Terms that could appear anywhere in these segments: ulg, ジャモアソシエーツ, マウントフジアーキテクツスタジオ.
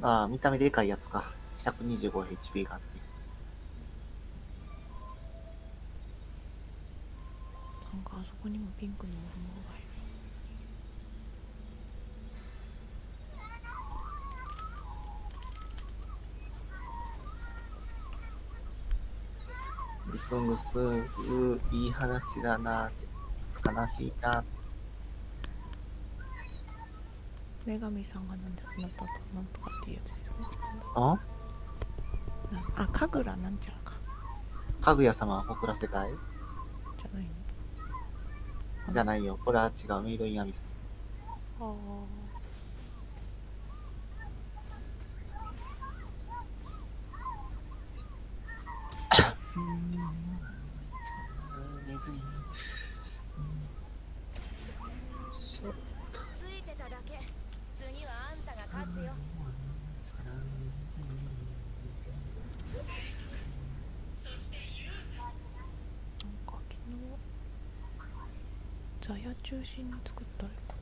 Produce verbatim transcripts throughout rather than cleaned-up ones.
ああ、見た目でかいやつか。ひゃくにじゅうごエイチピー があって。なんかあそこにもピンクのものがいる。リスングスー、いい話だなぁ。悲しいなぁ。女神さんがなんでそのパターンなんとかっていうやつですね。ああ、かぐらなんちゃらか。かぐや様を送らせたいじゃないのじゃないよ。これは違う。メイドインアビス。ああ。ザヤ中心に作ったらいいかな。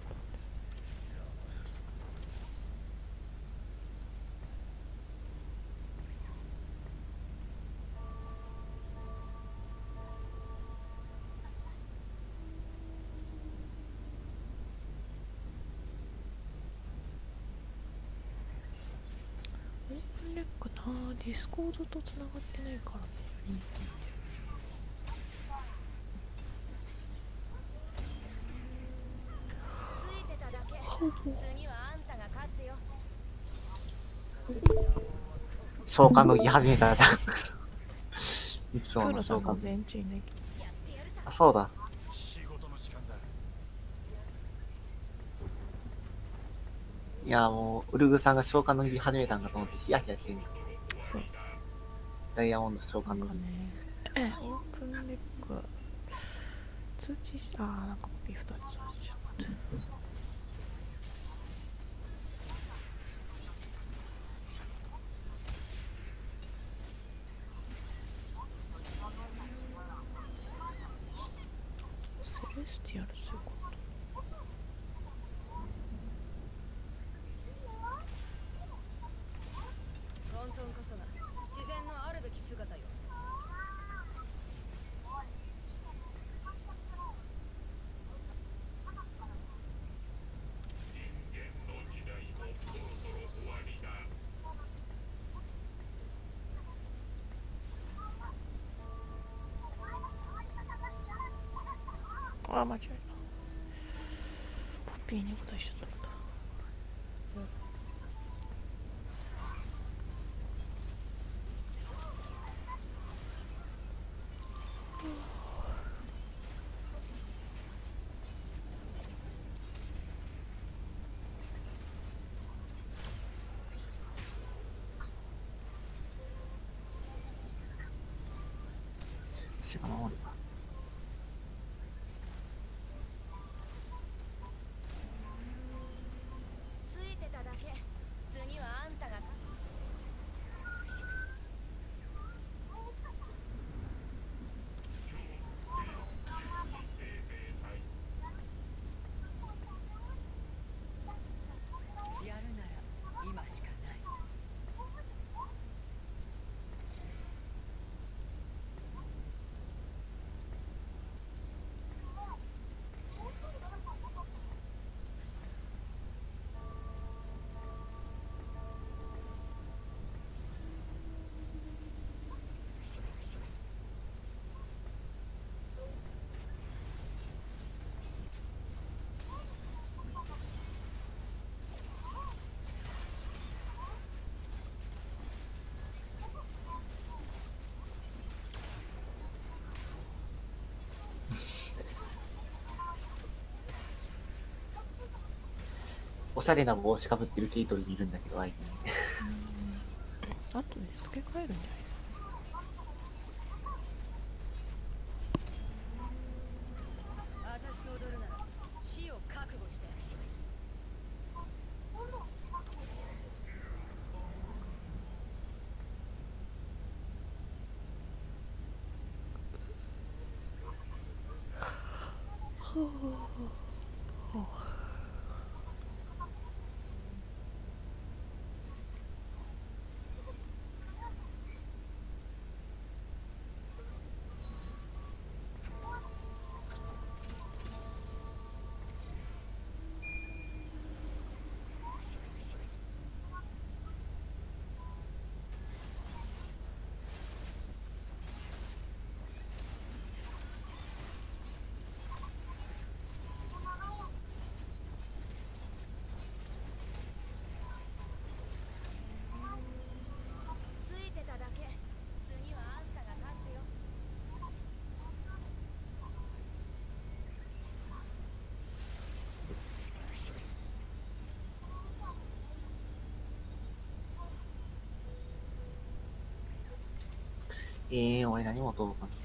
オープンレックなディスコードとつながってないからね。うん次はあんたが勝つよ。召喚の儀始めたじゃん。いつもの召喚。あ、そうだ。いや、もうウルグさんが召喚の儀始めたんかと思ってヒヤヒヤしてる。そうです。ダイヤモンド召喚の儀。オープンレックは通知し、ああ、なんかビフトで通知しよう。あ、間違えた。ポッピーに答えしちゃった。私が守るわ。おしゃれな帽子かぶってるティートリーいるんだけど、あいつあとで付け替えるんじゃない？ええー、俺何も届かない。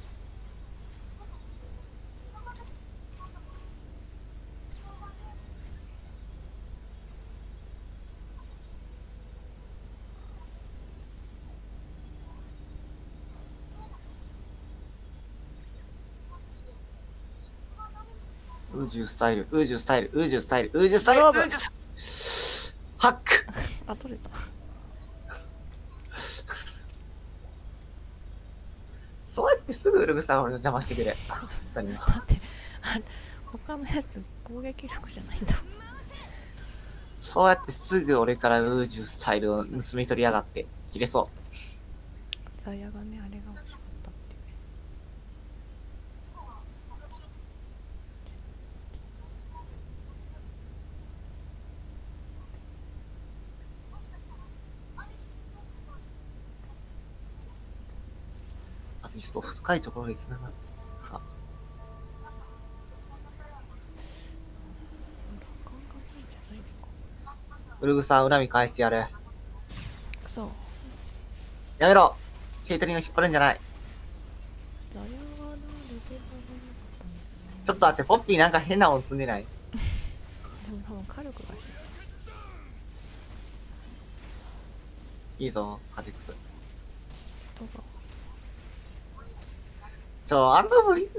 ウージュスタイル、ウージュスタイル、ウージュスタイル、ウージュスタイル、ウージュスタイル、ハックあ、取れた。そうやってすぐウルグさん俺の邪魔してくれ。待って、あれ、他のやつ攻撃力じゃないんだ。そうやってすぐ俺からウージュスタイルを盗み取りやがって、切れそう。ザヤがね、あれが欲しかったっていう。ミスト深いところにつながる。はウルグさん、恨み返してやれ。そうやめろ、ケイトリンを引っ張るんじゃない。ちょっと待って、ポッピーなんか変な音積んでない？でも多分火力がいいぞ、カジクス。どうぞ。ちょ、あんな無理。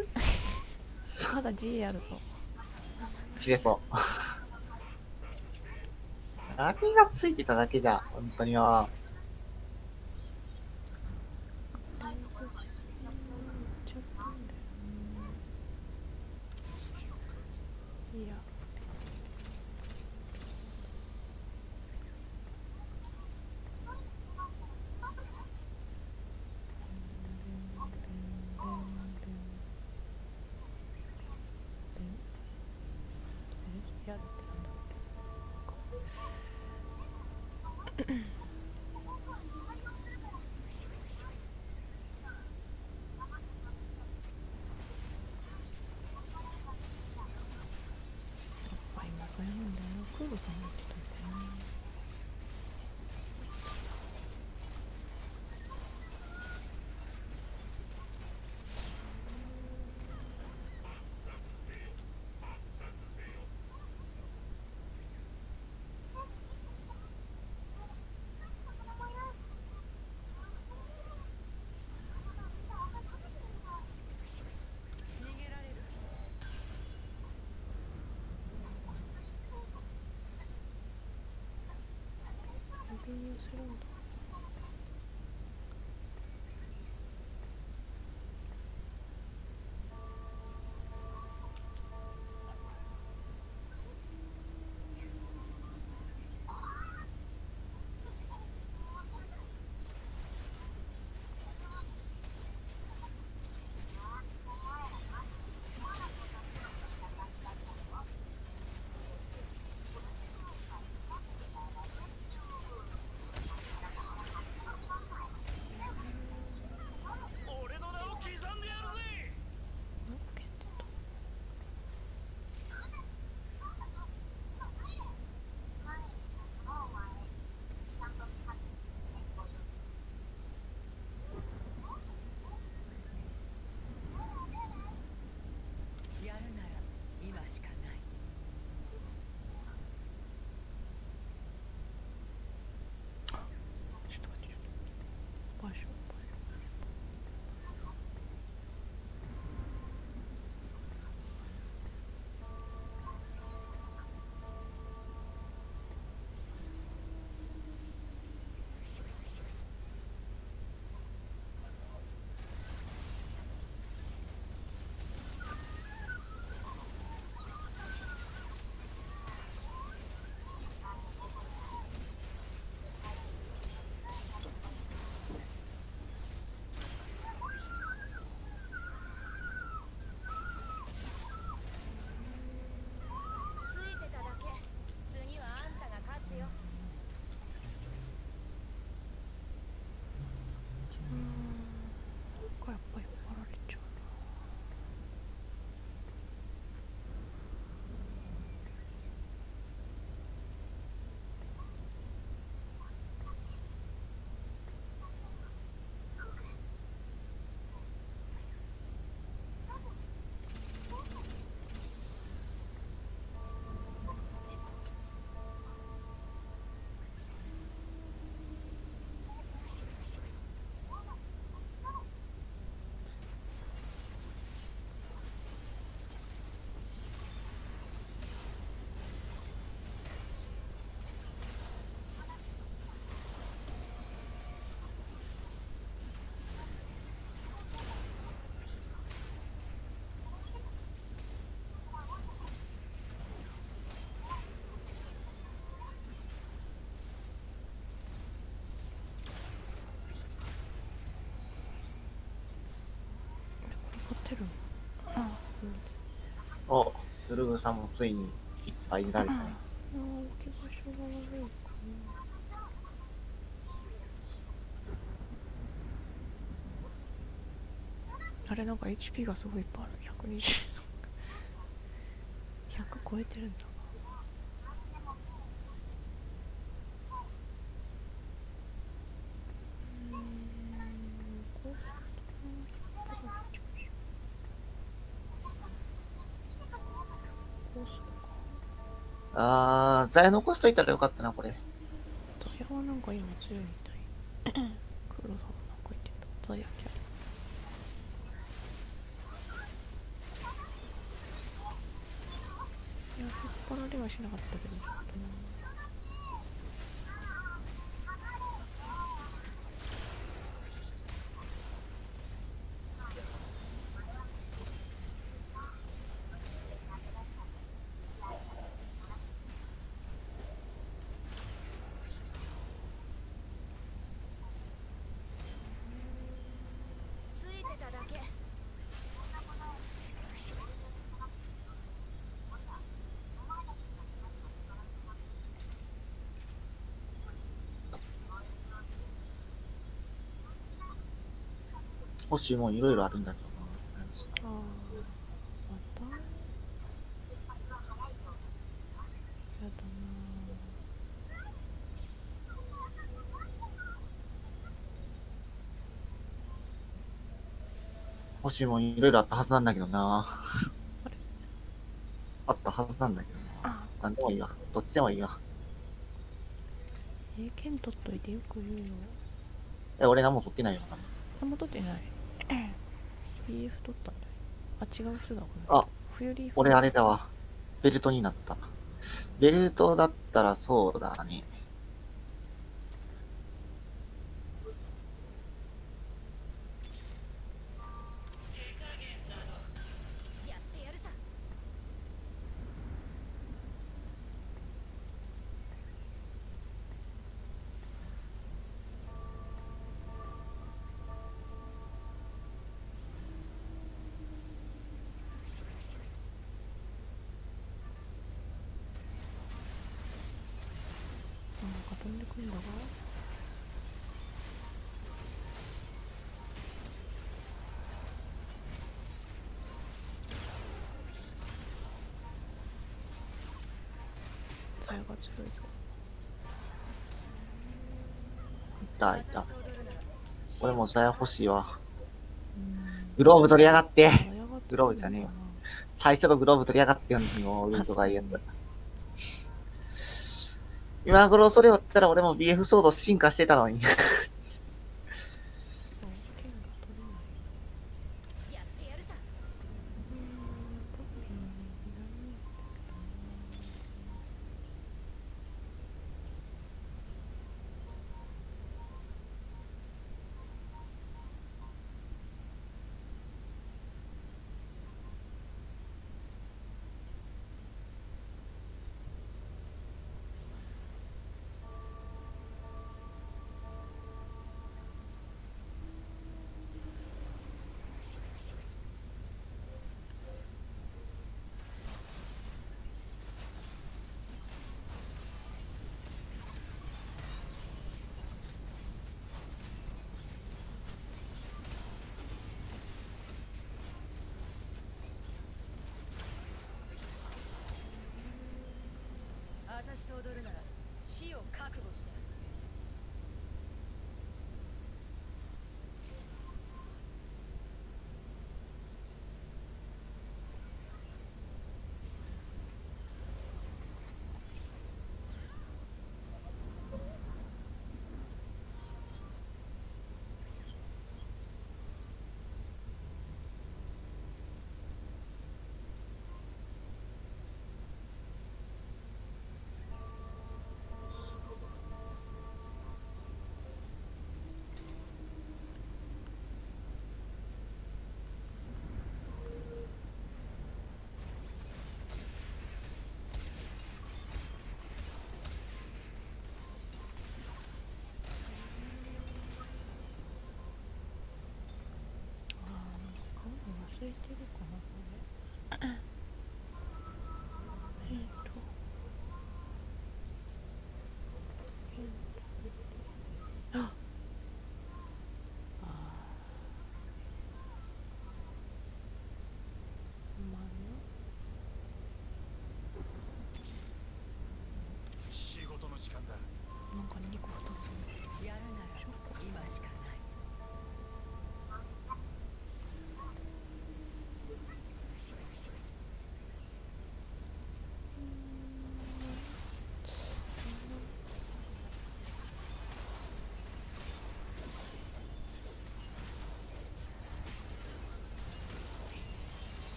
まだ G あるぞ。切れそう。ラケがついてただけじゃ、本当には。お、グルグさんもついにいっぱい出られたね。置き場所が悪いかな。あれなんか エイチピー がすごいいっぱいある。ひゃくにじゅう。ひゃく超えてるんだ。あー、ザヤ残しといたらよかったな、これ。ザヤはなんか今強いみたい。黒さんなんか言ってた。ザヤキャリ。いや、引っ張られはしなかったけど、ちょっとな。欲しいもんいろいろあるんだけどな。ああ、また。やだな。欲しいもんいろいろあったはずなんだけどな。あれ？あったはずなんだけどな。なんでもいいわ。どっちでもいいわ。えー、剣取っといてよく言うよ。え、俺何も取ってないよな。何も取ってない。リーフ取ったんだ。あ、違う人だ、これ。あ、冬リーフ。俺あれだわ。ベルトになった。ベルトだったらそうだね。いたいた。俺もザヤ欲しいわ。グローブ取りやがって。グローブじゃねえよ。最初のグローブ取りやがってよ。もうウィンドが言えんだ。今頃それをやったら俺も ビーエフ ソード進化してたのに。私と踊るなら死を覚悟して。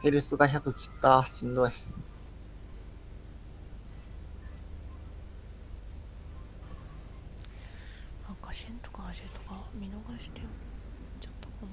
ヘルスがひゃく切った。しんどい。なんかシェンとかアジェとか見逃してよ。ちょっとこの。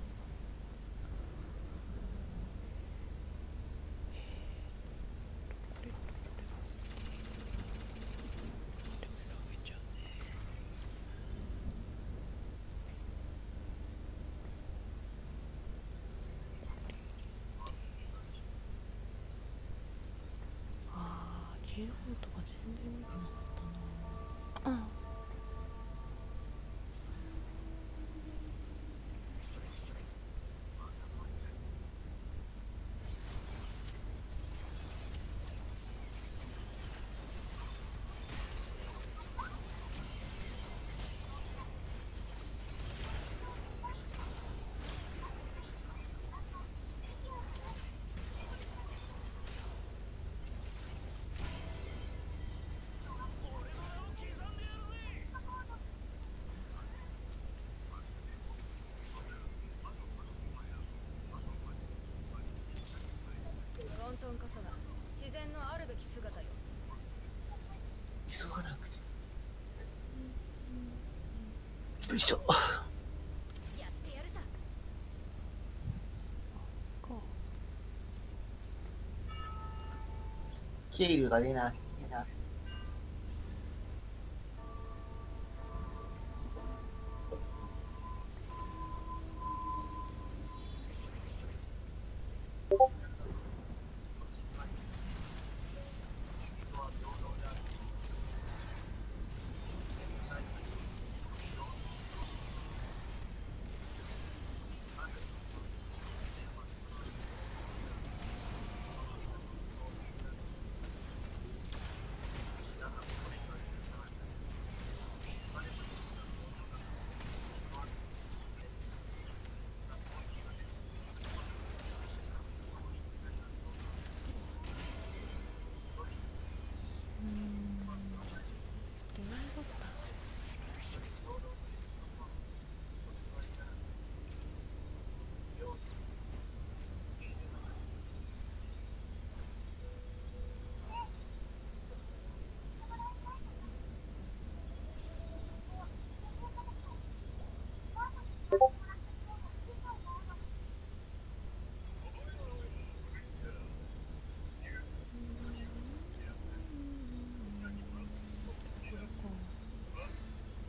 こそが自然のあるべき姿よ。急がなくて。よいしょ。やってやるさ。ケールが出ない。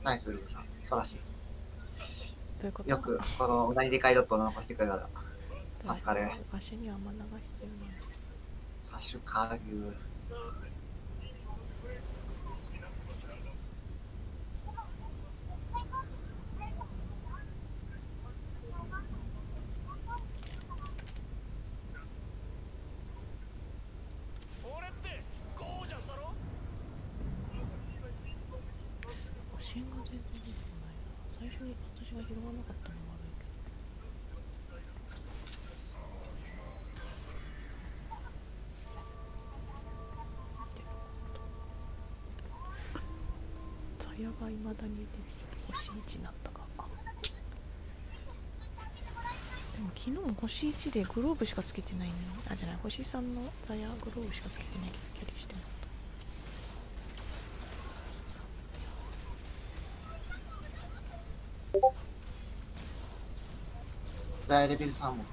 ナイスルーさん、素晴らしい。どういうこと？よくこの同じでかいロットを残してくれたら助かる。歌手にはマナが必要ね。歌手か牛。親が未だに出て星いちになったか。でも昨日も星いちでグローブしかつけてないの、ね、あ、じゃない、星さんのザヤグローブしかつけてないけどキャリーしてなかった。ザヤレベルさんも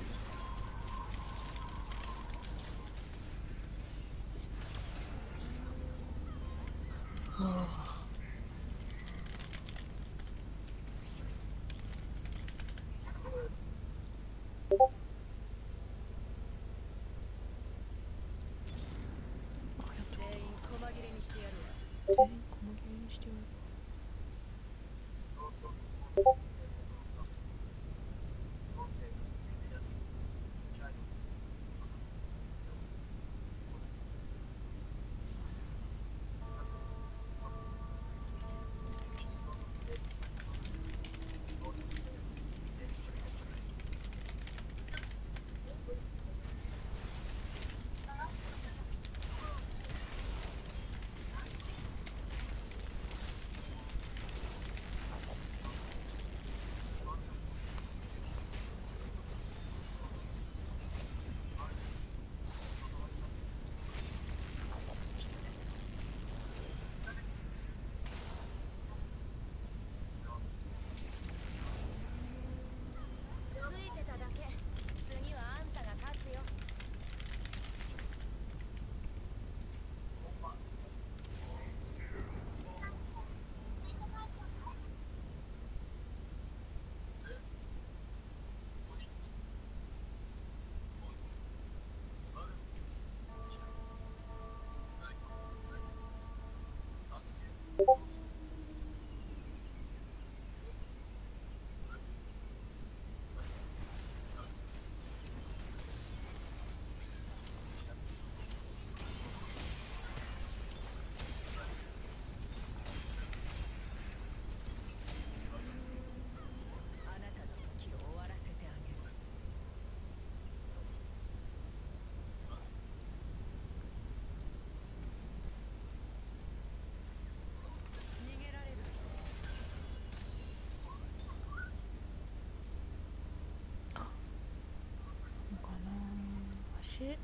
私シ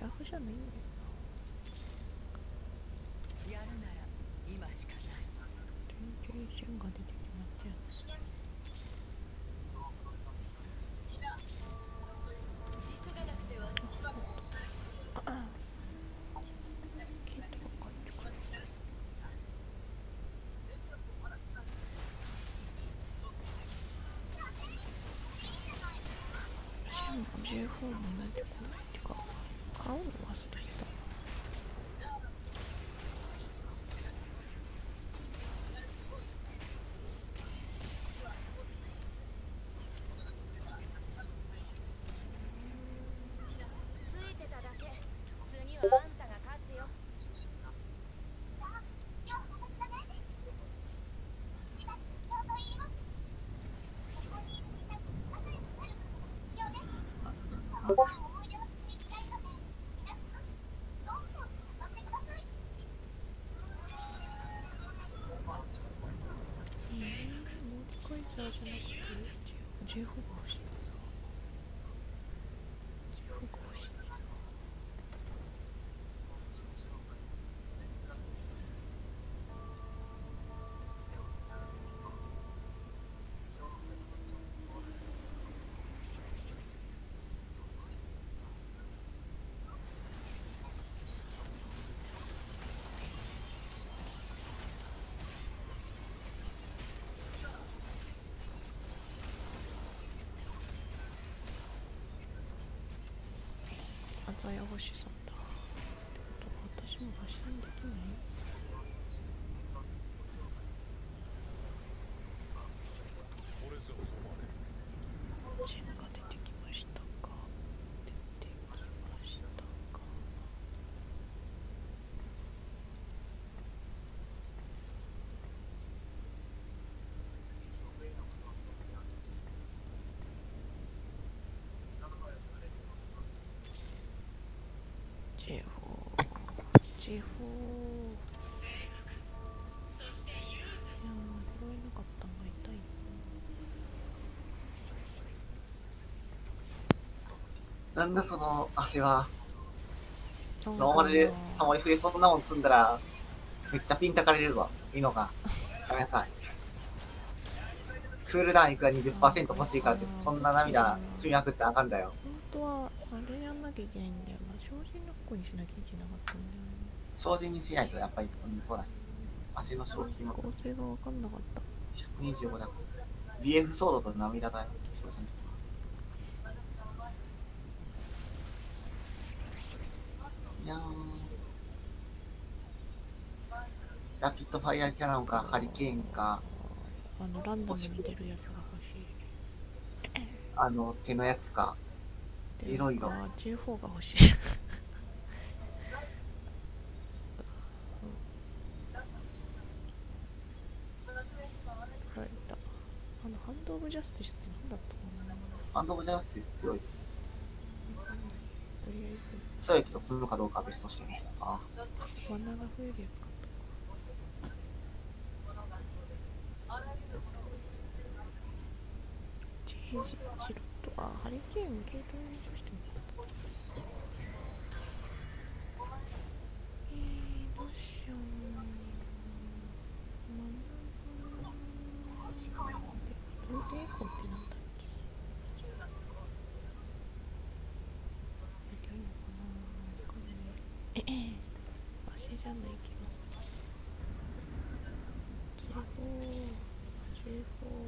ラフじゃないんだよ。やるなら今しかない。全然線が出てきません。じゅうごふんもなんてこないってか、買うの忘れてた。鮮や欲しさんだ。ってことは私も発散できない？地方なんだその足は。ノーマルでサモリフでそんなもん積んだらめっちゃピンたかれるぞ。いいのかやめなさい。クールダウンいくら にじゅっパーセント 欲しいからです。そんな涙積みまくってあかんだよ。本当はあれやんなきゃいけないんだよな。精進の子にしなきゃいけなかったんだよね。精進にしないとやっぱり、うん、そうだね。汗の消費も構成が分かんなかった。ひゃくにじゅうごだ。 ビーエフ ソードと涙代精進のいやー、ラピッドファイヤーキャノンかハリケーンか、あのランダムに出るやつが欲しい。あの手のやつかいろいろ。ジェーフォーが欲しい。あのハンドオブジャスティスって何だったかな。ハンドオブジャスティス強い。強いけど積むかどうかは別としてね。ああ。真ん中増えるやつか。ジェージジロとあハリケーンの系統にどうしてもよかった。えー、どうしよう。ローテエコってなんだっけ。ええ、わしじゃないけど。ジェーフォ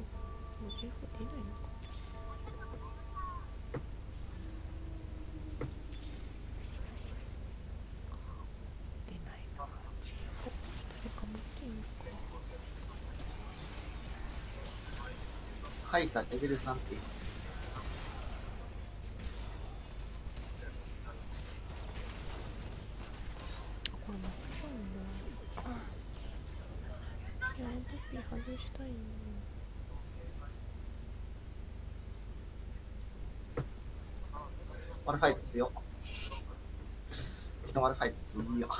ー、ジェーフォー、もうジェーフォー出ないのか。出ないな。ジェーフォー、誰か持ってんのか。カイザーレベルさんっていう。マルファイト強っ。うちのマルファイト強いよ。は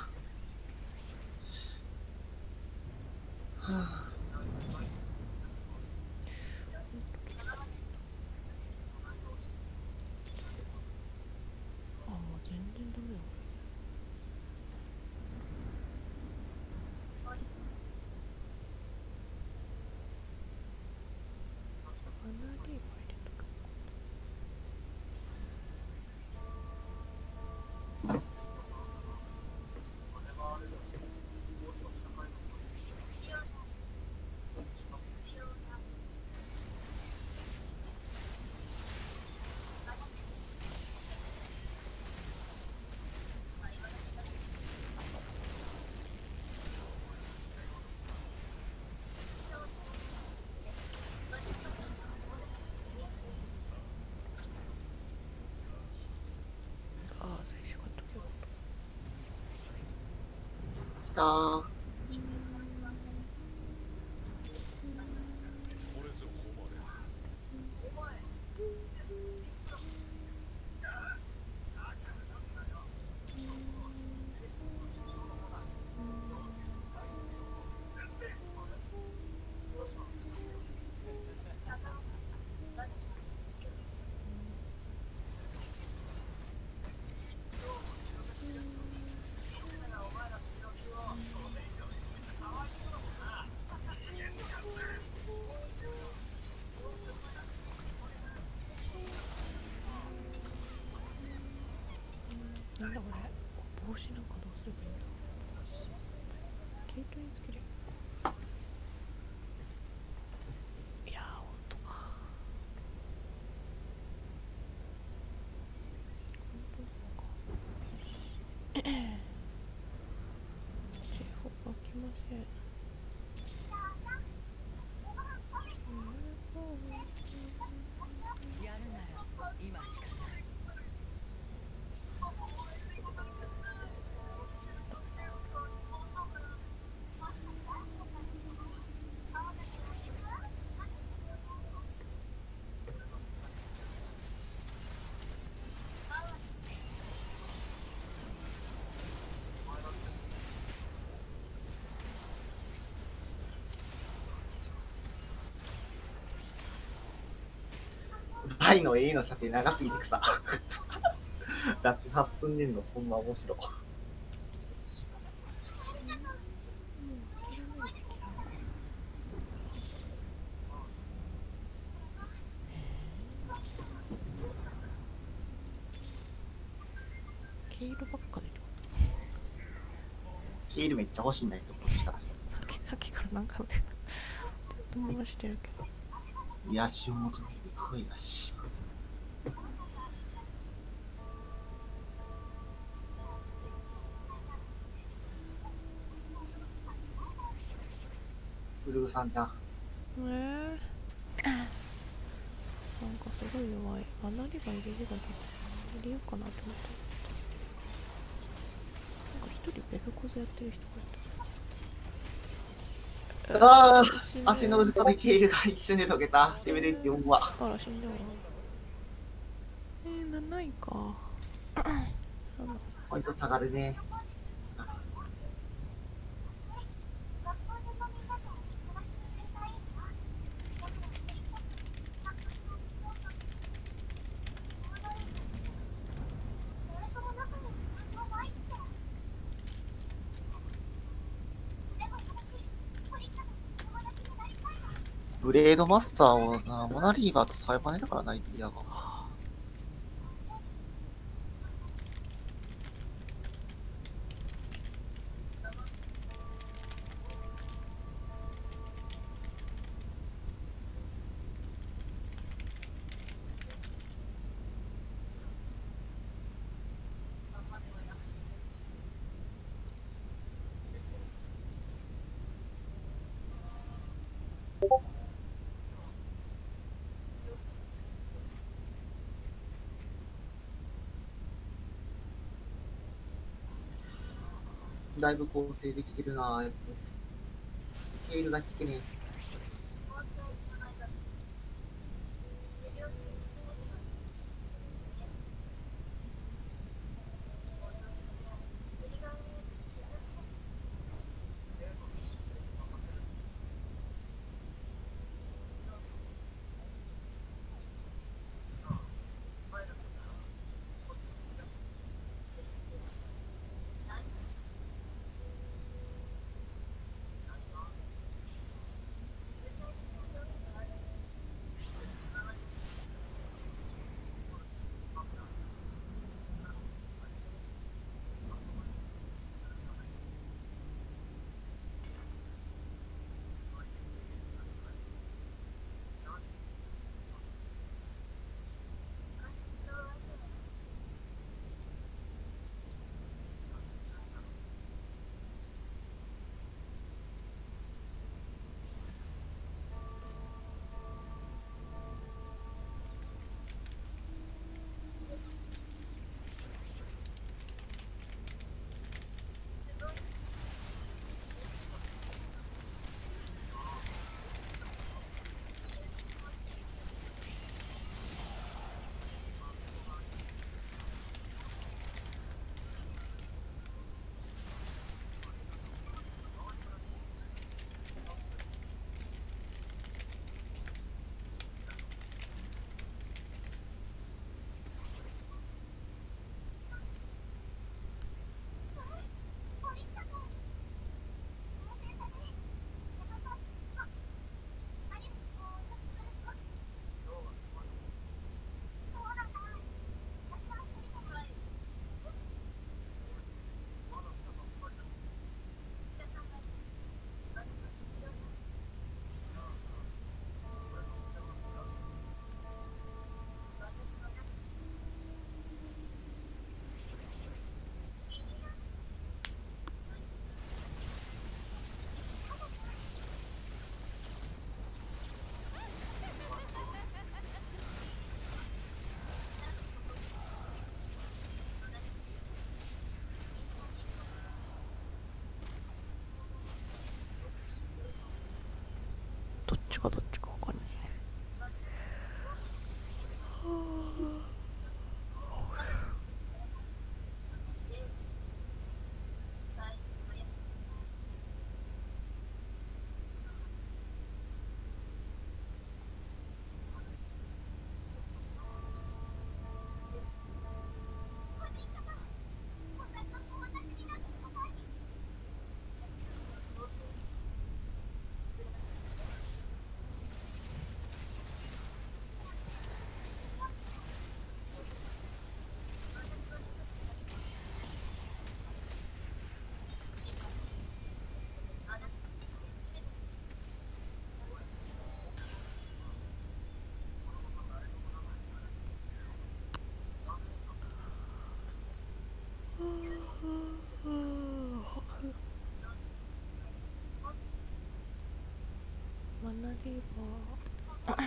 あ、あした。なんだこれ、帽子なんかどうすればいいんだ。携帯につける。いやー、ほんとか。このポーズか。警報が来ません。やるなら今しかない。愛の A の射程長すぎて草落下積んでんのほんま面白い。ケールばっかり。ケールめっちゃ欲しいんだけど、こっちからさっきからなんかずっと回してるけど。癒しを求める恋がします。ブルーさんじゃん。ええー。なんかすごい弱い。あなりが入れるだけ。入れようかなと思った。なんか一人ベルコズやってる人がいた。ああ、足のルートで経由が一瞬で解けた。レベルいち、よんは。あら、しんどいね。えー、なないか。ポイント下がるね。ブレードマスターをな、モナリーバーとサイバネだからないと嫌が。だいぶ構成できてるなぁ。ケールが効くね。どっちかどっちか分かんない。なりば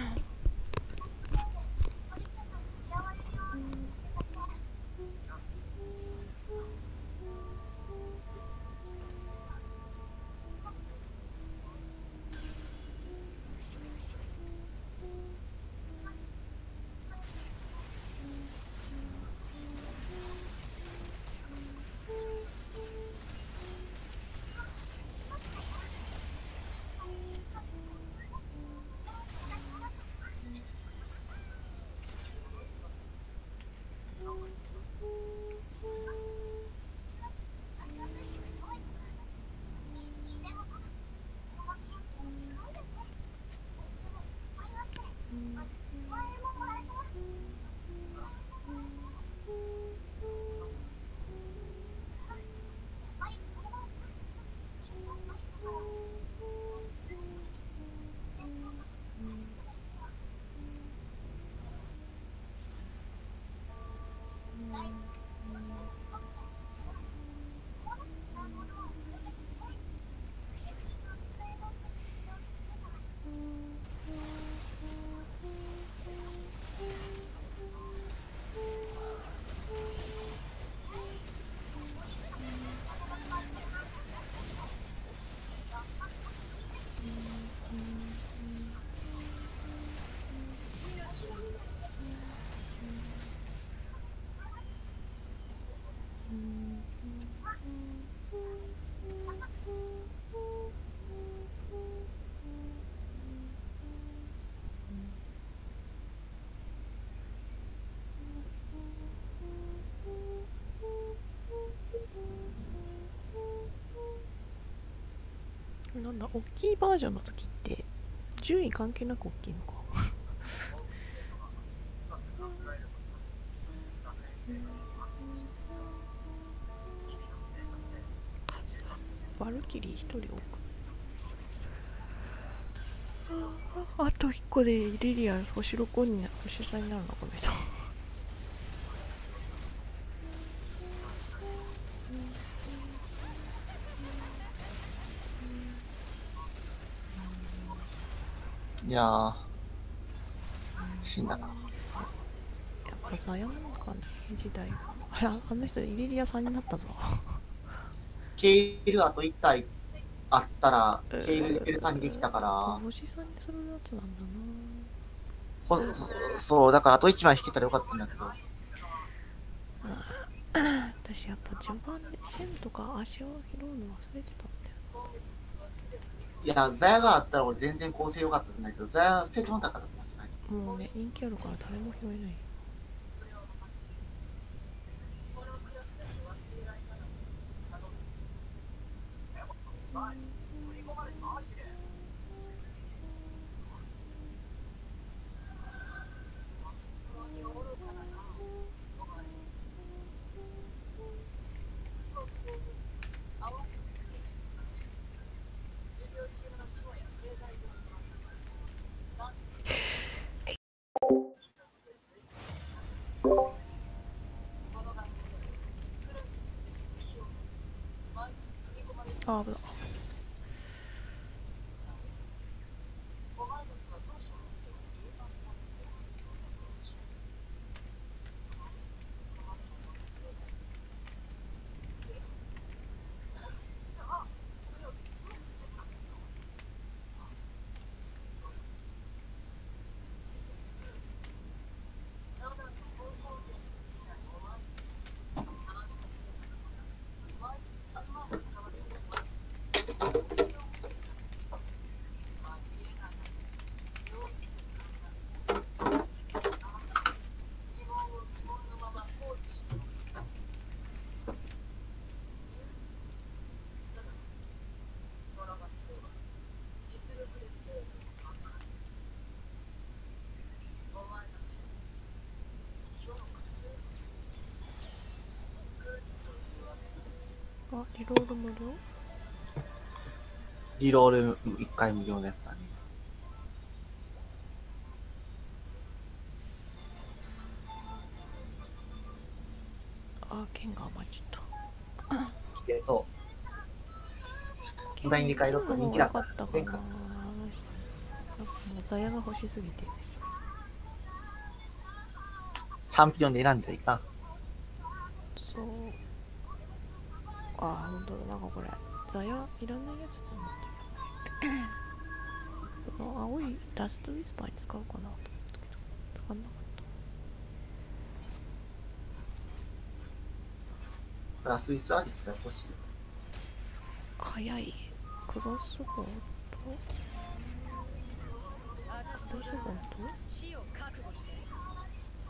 なんだ、おっきいバージョンの時って順位関係なくおっきいのか。バルキリーひとり多く、あといっこでリリアン星ろくになる、星さんになるのこの人。いやー、死んだな。やっぱザヤモンかね、時代が。あら、あの人、イリリアさんになったぞ。ケイルあといったいあったら、えー、ケイルレベルさんにできたから。星さんにするやつなんだな。ほ、そう、だからあといちまい引けたらよかったんだけど。私、やっぱ序盤で線とか足を拾うの忘れてた。いや、ザヤがあったら俺全然構成良かったんだけど、ザヤ捨ててもらったからってじゃない。もうね、人気あるから誰も拾えないよ。あ、危ない。あ、リロール無料？リロールいっかい無料のやつだね。あ、剣が余っちゃった。きれいそう。第にかいロット人気だった。前回。ザヤが欲しすぎて。チャンピオンで選んじゃいか。そう。ああ、ほんとだ、なんかこれ。ザヤいらないやつ積んでる。この青いラストウィスパーに使うかなと思ったけど、使んなかった。ラストウィスアーティスは欲しい。早い。クロスボウと。クロスボート？クロスボー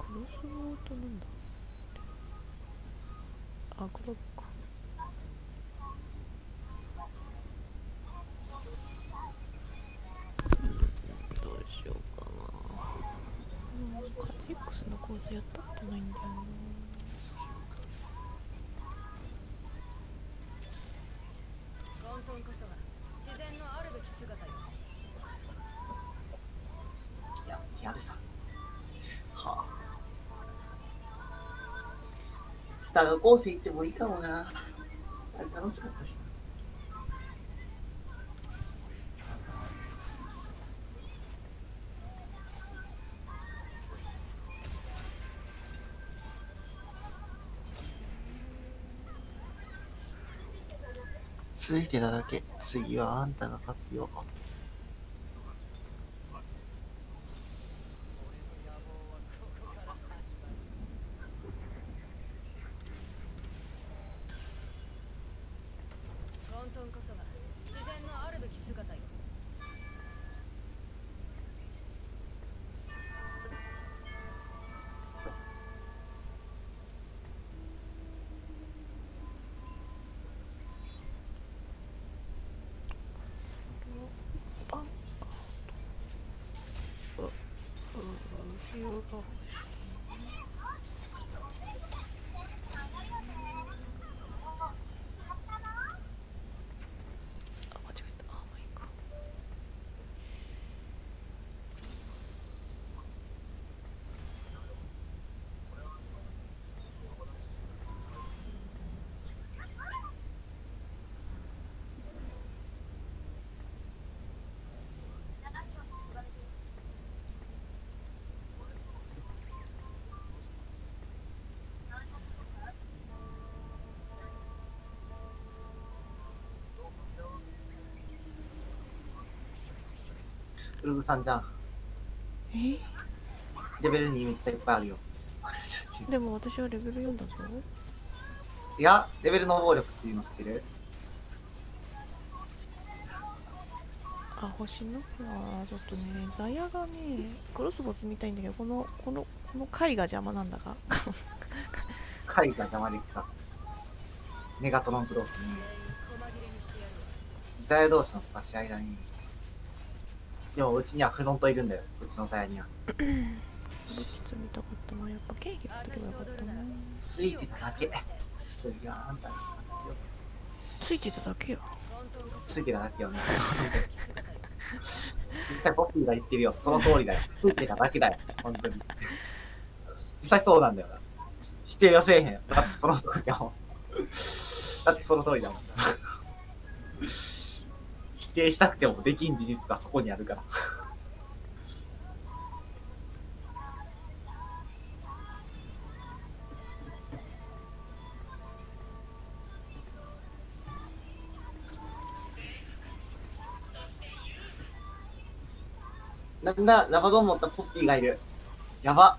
トなんだ。あ、クロック。どうしようかな。カジックスの構成やったことないんだよな。混沌こそが自然のあるべき姿よ。やるさ。はあ。スターが後世行ってもいいかもな。あれ楽しかったし。ついてただけ。次はあんたが勝つよ。ウルグさんじゃん。え？レベルにめっちゃいっぱいあるよ。でも私はレベルよんだぞ。いや、レベルの能力っていうの知ってる？あ、星のあ、ちょっとね、ザヤがね、クロスボスみたいんだけど、このこのこの貝が邪魔なんだが。貝が邪魔できた。ネガトロンブロックにザヤ同士の昔間に。でもうちにはフロントいるんだよ、うちのさやには。どっち見たことない、やっぱケーキ食べたことない。ついてただけ。すげえ、あんたについてただけよ。ついてただけよね。実際ポッピーが言ってるよ、その通りだよ。ついてただけだよ、本当に。実際そうなんだよな。否定はせえへんよ。だってその通りだもん。だってその通りだもん。否定したくてもできん事実がそこにあるからなんだラバドン持ったポッピーがいる。やば、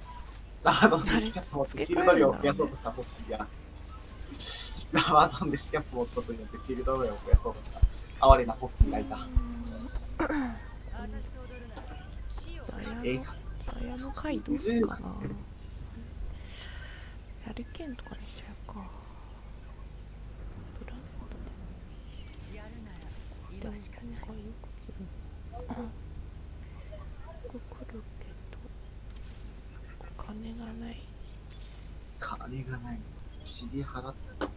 ラバドンでスキャップ持ってシールド量を増やそうとしたポッピーがラバドンでスキャップ持つことによってシールド量を増やそうとした哀れなポッキーがいた。えの回どうするかな。やるけんとかにしちゃうか。ブランドやるなら今しかない。ここ来るけど金がない。金がない。尻払った。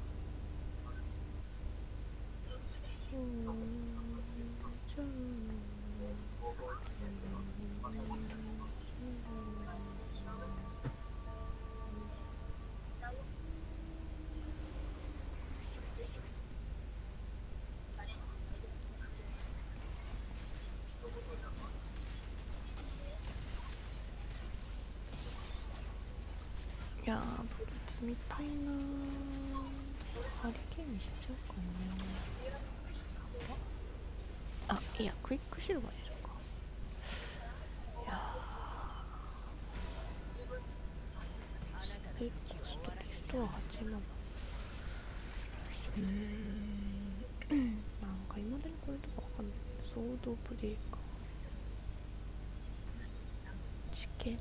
いやー、武器積みたいなー。ハリケーンにしちゃうかなー。あ、いや、クイックシルバーやるか。いやー。え、コストリストははちまん。うーん。なんか今でもこれとかわかんない。ソードブレーカー。知見。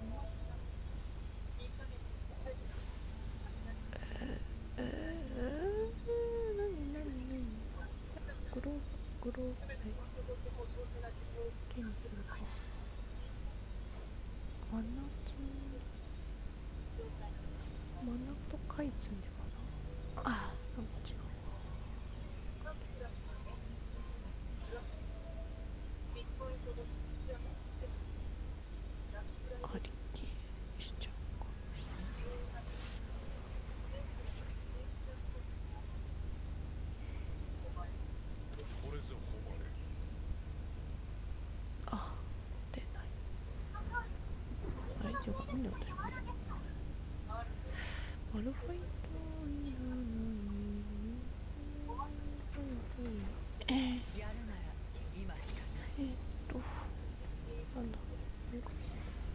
あ、出ない。大丈夫。なんで私これ。マルファイトになるのに。やるなら今しかない。えっと、なんだ。これか。こ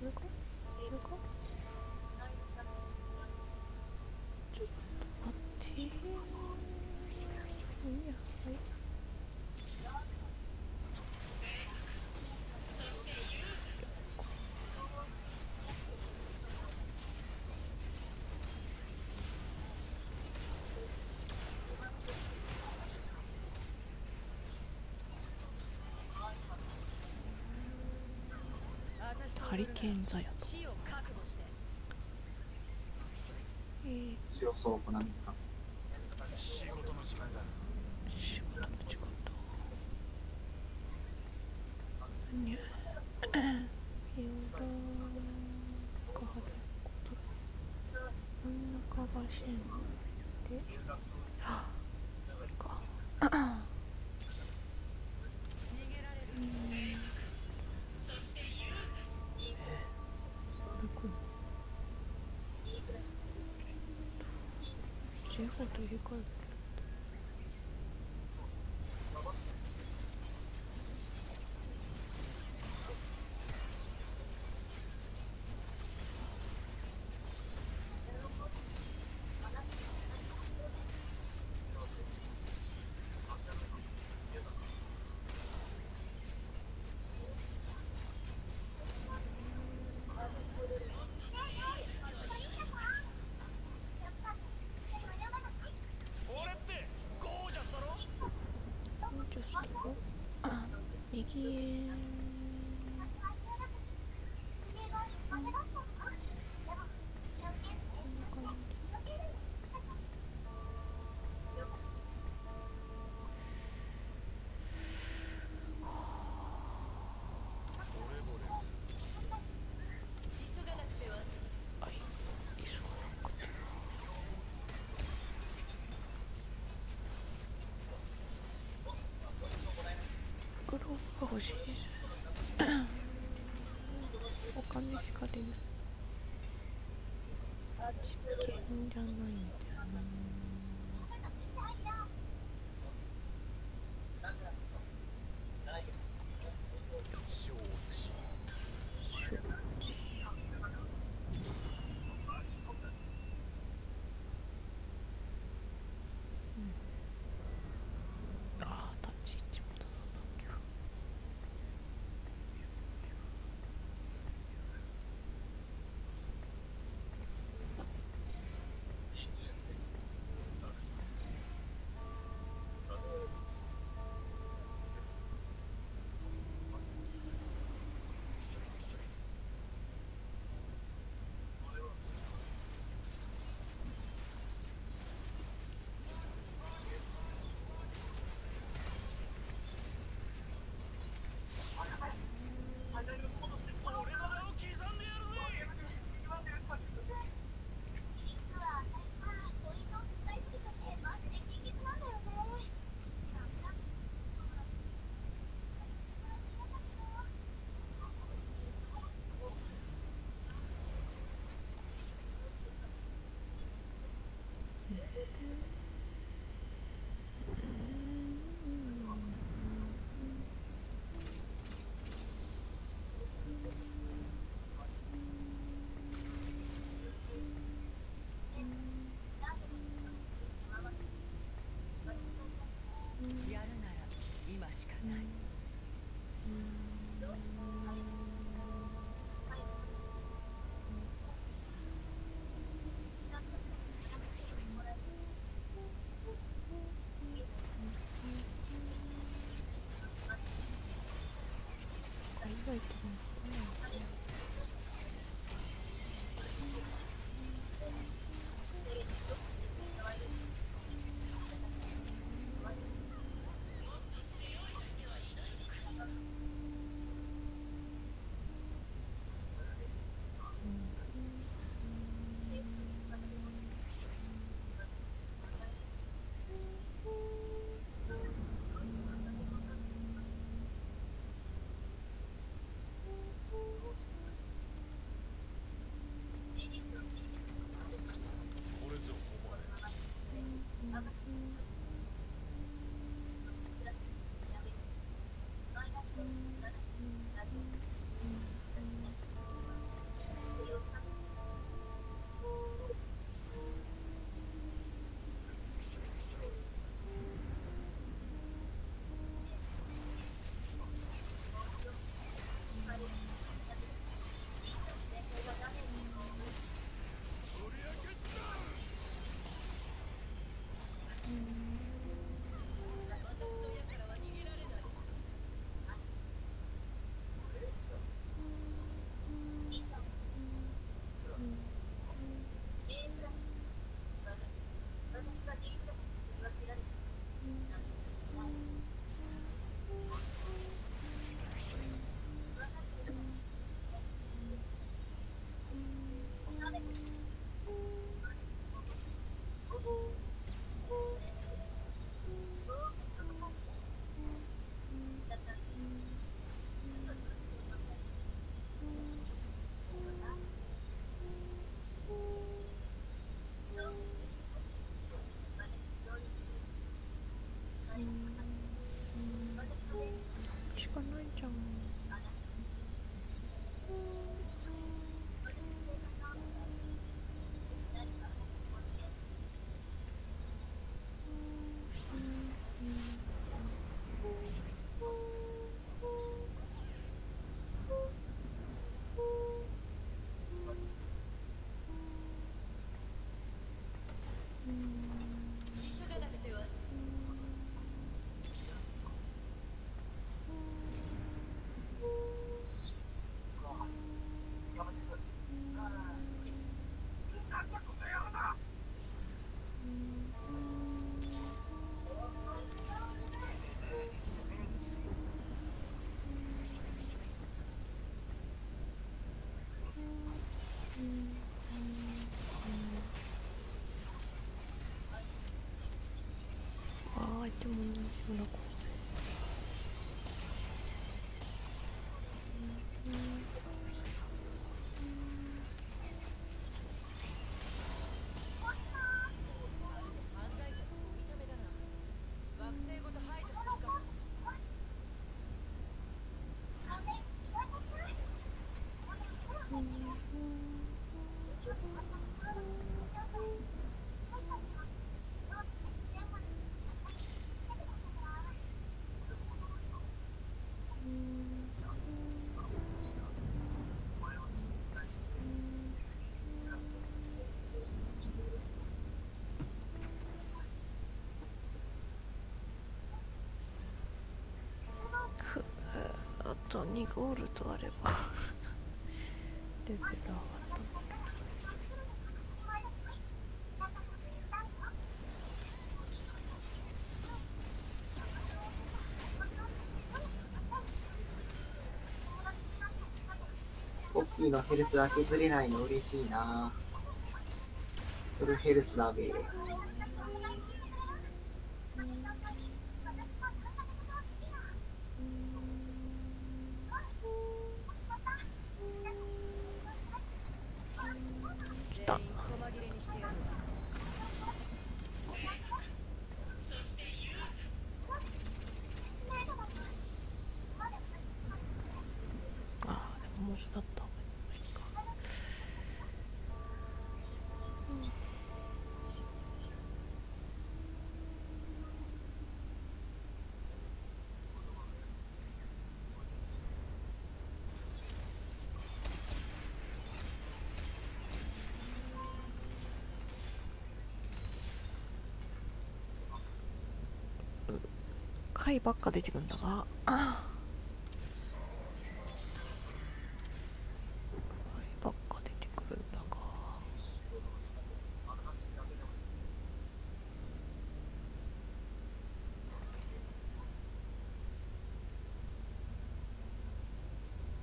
れか。これか。ちょっと待って。いや、はい。ハリケーンザヤと強そう、コナミか。仕事の時間だ。仕事の時間だ。にゃ。ピオラーカハデコト。真ん中がシェンで。はあ。か。というか右へ。欲しいお金しか出ない。知見じゃないんだよな。しかない。でも同じような構成。あとにゴールドあればレベル上がった。オッキーのヘルスは削れないの嬉しいな。フルヘルスだべ。貝ばっか出てくるんだが、あ貝ばっか出てくるんだが、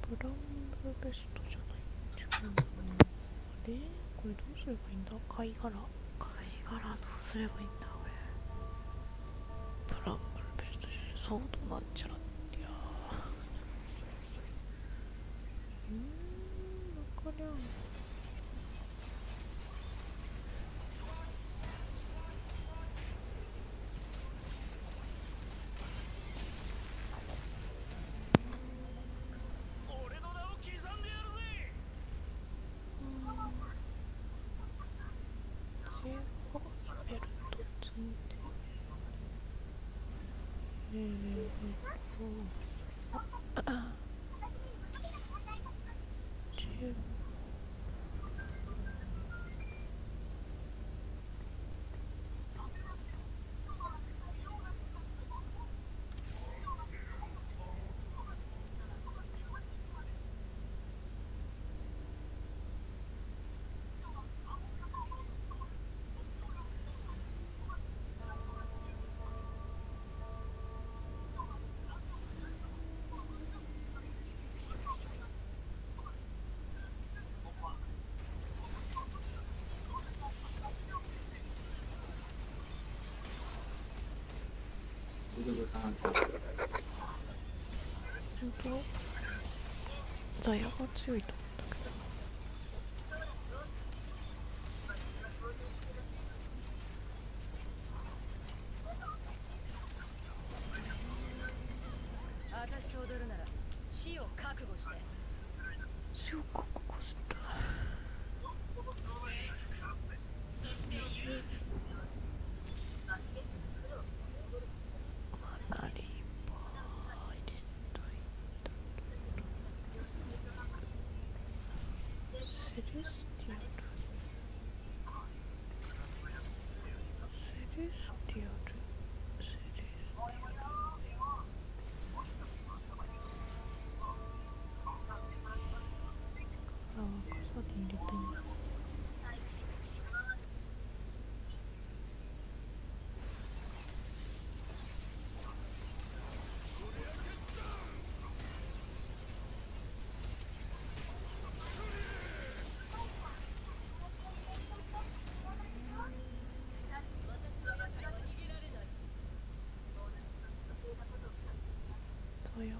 ブランブベストじゃない、あれこれどうすればいいんだ、貝殻、貝殻どうすればいいんだ、そうとなんちゃらってやーんー分かりゃん、俺の名を刻んでやるぜ、うん、ではベルトついてえーっと、ああ本当ザヤが強いと思ったけど、私と踊るなら死を覚悟して、死を覚悟した、そして言う入れてみます。そうよ。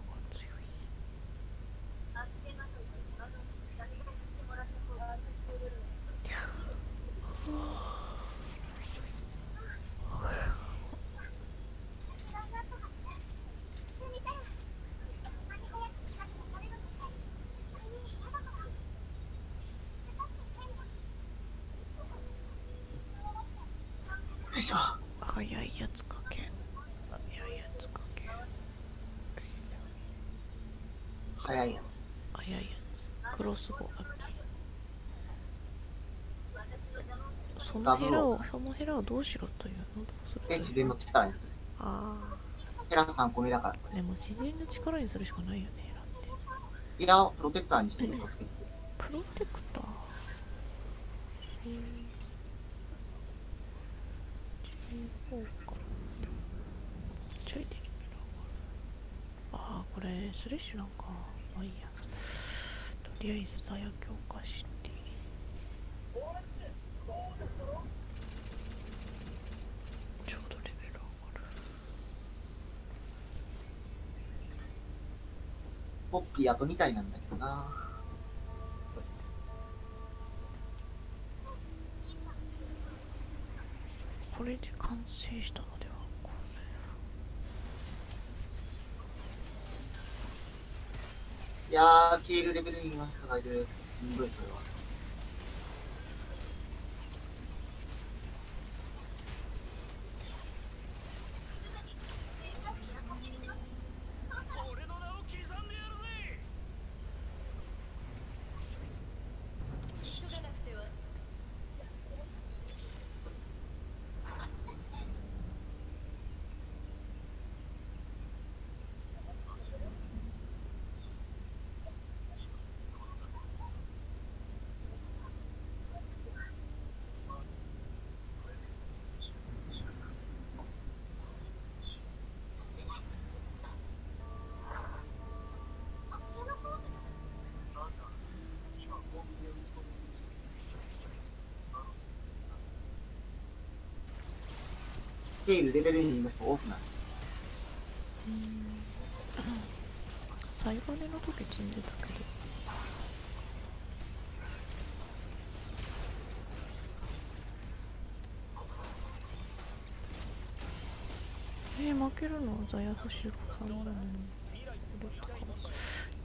早いやつかけ、早いやつかけ、早いやつ、早いやつ、クロスボウだっけ、そのヘラを、そのヘラをどうしろというの、どうする、え、自然の力にする、ああヘラさん個目だから、でも自然の力にするしかないよね、ヘラって、いや、プロテクターにしてみる、プロテクター、えーそうか、ちょいできるな、ああこれスレッシュなんか、まあいいや、とりあえずザヤ強化してちょうどレベル上がる、ポッピー後みたいなんだけどな、これで完成したのでは、これいやー消えるレベルにいましたがいる、しんどいそれは、俺の名を刻んでやるぜ、急がなくては、ているレベルにいますと多くなる。最後の時死んでたけど。えー、負けるのはザヤフシュさんなのに。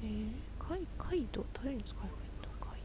えー、カイカイド誰に使えばいいんだカイ。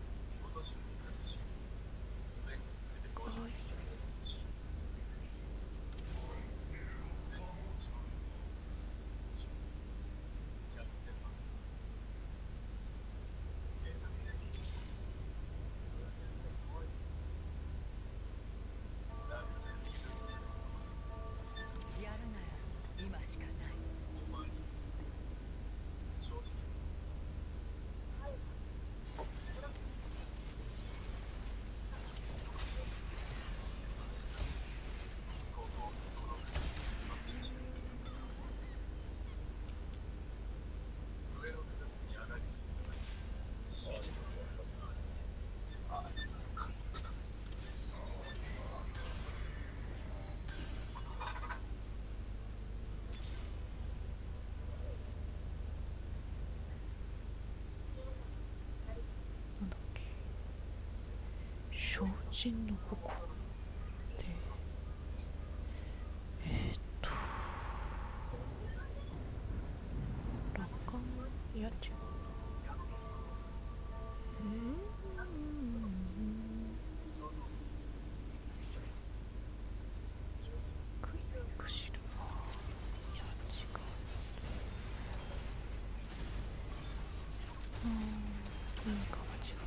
超人のここでえっと楽観いや違うえークイックシルバーいや違ううん何かが違う気がする。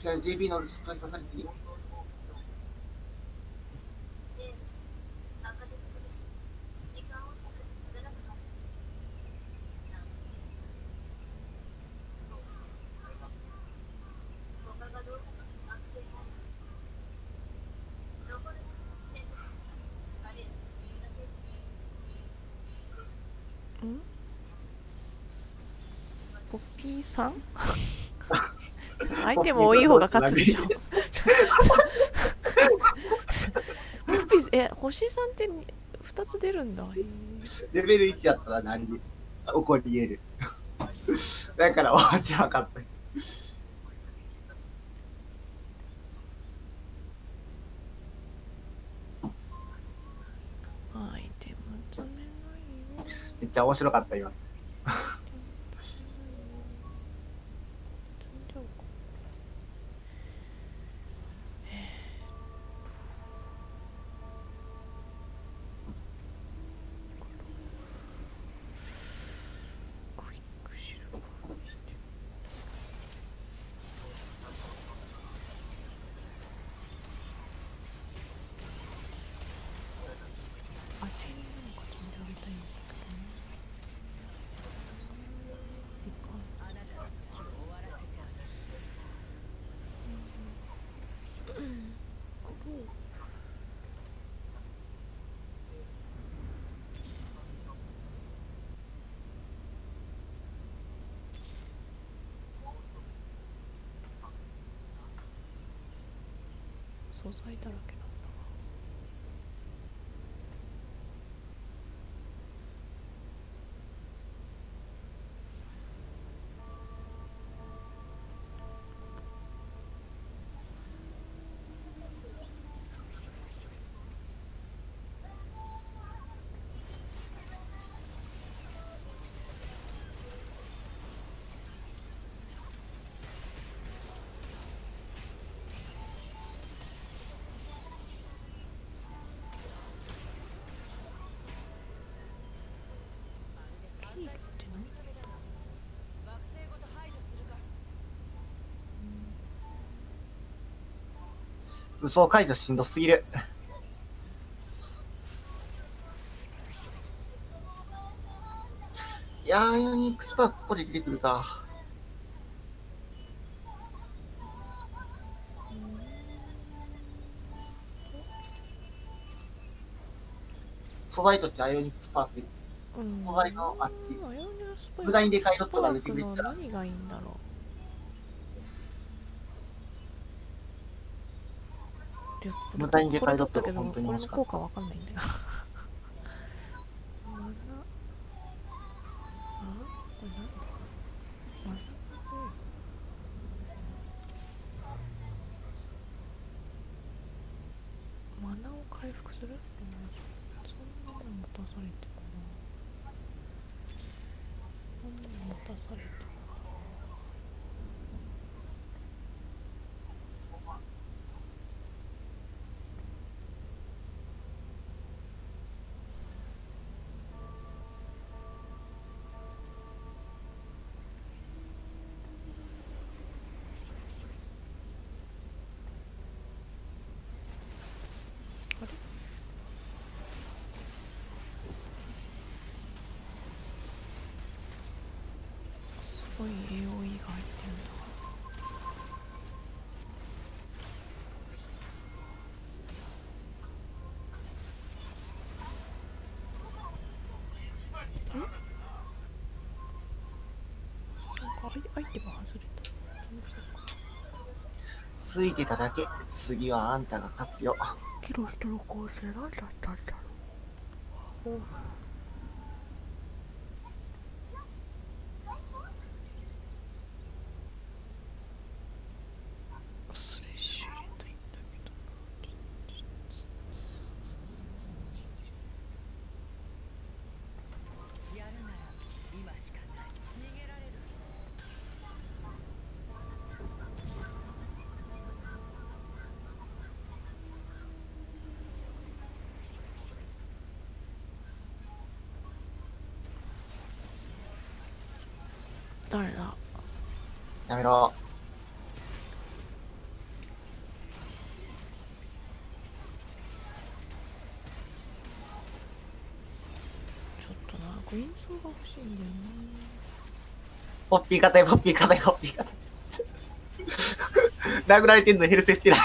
じゃあ ジェービー のストレス刺さりすぎる。ん？ポピーさん？相手も多い方が勝つでしょ。え、星さんってふたつ出るんだ。レベルいちやったら何に起こり得る。だから私は勝った。相手も詰めないよ。めっちゃ面白かった今。素材だらけなんだ武装解除しんどすぎる。いやー、ユニックスパークここで出てくるか。素材としてアイオニックスパーク、うん、素材のあっち無駄にでかいロットが出てくるから何がいいんだろう。無駄にでかいドットが本当に欲しかった。これの効果わかんないんだよ。すごい エーオーイー が入ってるんだ。ついてただけ。次はあんたが勝つよ。キロ人の構成なんだったんだろう。誰だ？やめろ。ちょっとな、グリーンソーが欲しいんだよね。ポッピー硬い、ポッピー硬い、ポッピー硬い。殴られてんのヘルス減ってない。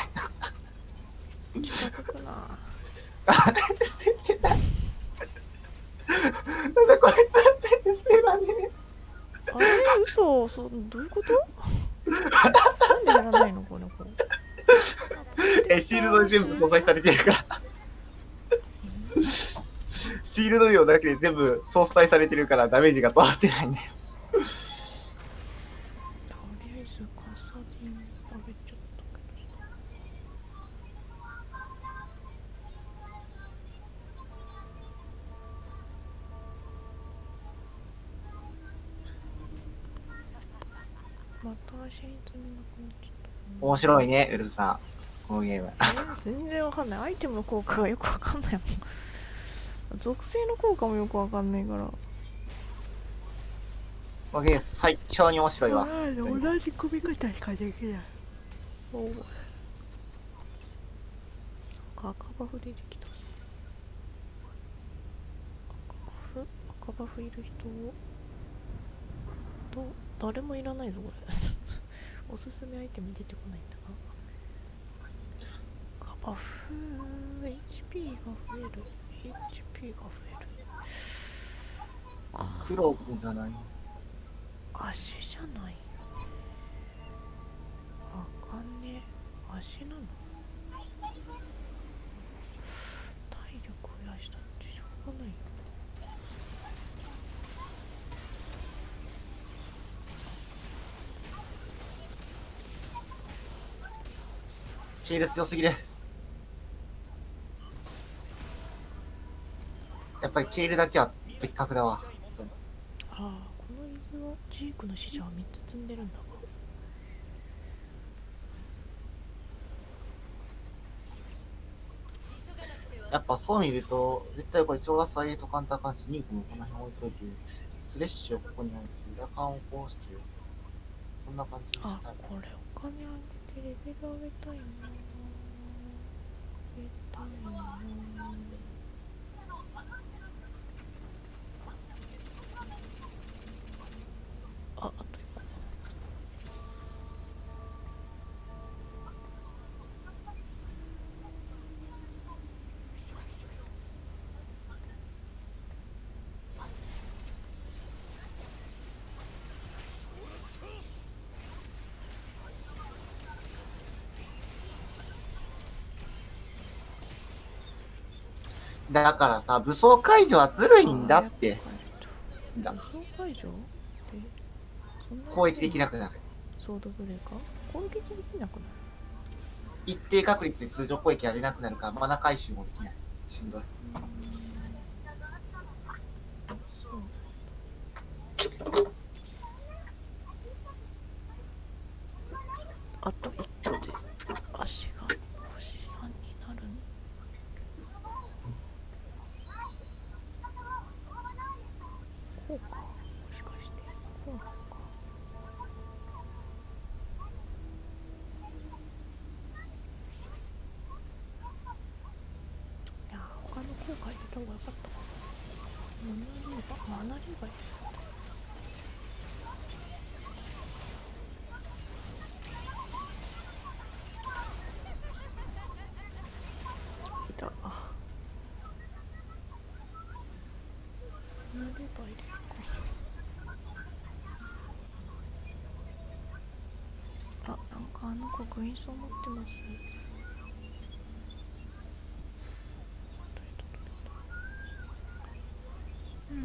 どういうことなんでやらないのこの子。え、シールドに全部搭載されてるから。シールド量だけで全部相殺されてるからダメージが止まってないんだよ。とりあえずカサディン食べちゃったけど。またシェイトになくなっちゃった。面白いね、ウルフさん。このゲーム。全然わかんない。アイテムの効果がよくわかんないもん。属性の効果もよくわかんないから。このゲーム最強に面白いわ。同じ組み方しかできない。おお。赤バフ出てきた。赤バフ、赤バフいる人を。どう？誰もいらないぞこれ。おすすめアイテム出てこないんだな。バフー エイチピー が増える。エイチピー が増える。黒じゃない。足じゃない。わかんねえ。足なの。体力を増やしたってしょうがないよ。シール強すぎる。やっぱりケールだけは別格だわ。ああ、この水はジークの使者はみっつ積んでるんだわ。やっぱそう見ると絶対これ調和さ入れとかんたかんし、ニークもこの辺置いといて、スレッシュをここに置いて、裏缶をこうしてこんな感じにしたい。あ、これお金あげレベル上げたいな。上げたいな。あ、あと一個。だからさ、武装解除はずるいんだって。だ武装解除攻撃できなくなる。ソードブレーカー攻撃できなくなる。一定確率で通常攻撃やれなくなるから、マナ回収もできない。しんどい。あと一歩で足が星さんになる。こうか、もしかしてこうなのか。いや、他の効果入れた方が良かったかな。マナリーバ、マナリーバです。グリーンソー持ってますね。うん。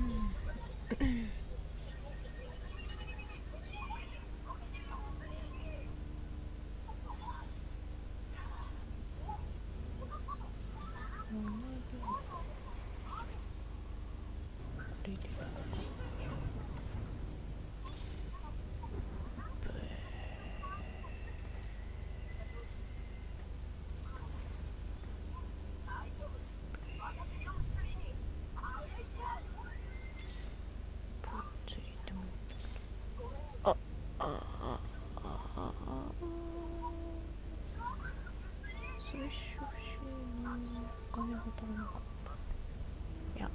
いや、減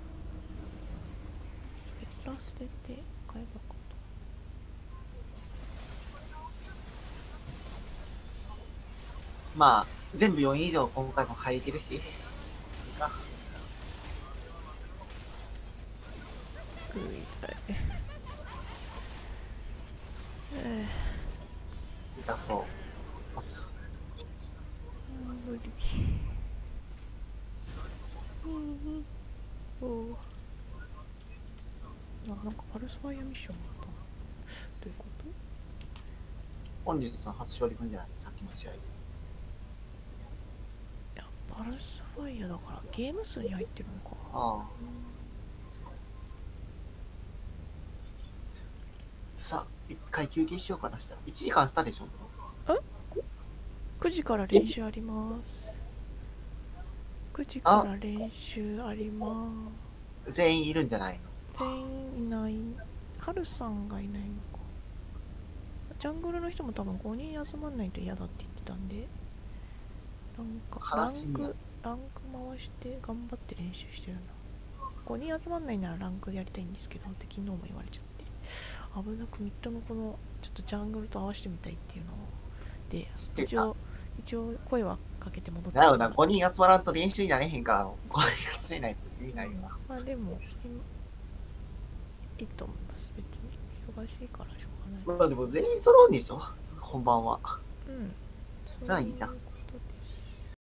らしてて買えばかと。まあ全部よん以上今回も入れてるしいいか。痛い痛そう無理。おお、なんかパルスファイアミッションだった。どういうこと？本日の初勝利分じゃない、さっきの試合。いや、パルスファイアだからゲーム数に入ってるのか。ああ、さあ、一回休憩しようかな。したらいちじかんしたでしょ。え？くじから練習あります。くじから練習あります。全員いるんじゃないの？全員いない。ハルさんがいないのか。ジャングルの人も多分ごにん休まんないと嫌だって言ってたんで、なんかランクランク回して頑張って練習してるな。ごにん集まんないならランクやりたいんですけどって昨日も言われちゃって、危なくミッドのこのちょっとジャングルと合わせてみたいっていうので、一応一応声はかけて戻って。なるほどな。ごにん集まらんと練習になれへんから、ごにん集めないと意味ないよな。まあでもいいと思います。別に忙しいからしょうがない。まあでも全員揃うんでしょ、本番は。うん、じゃあいいじゃん。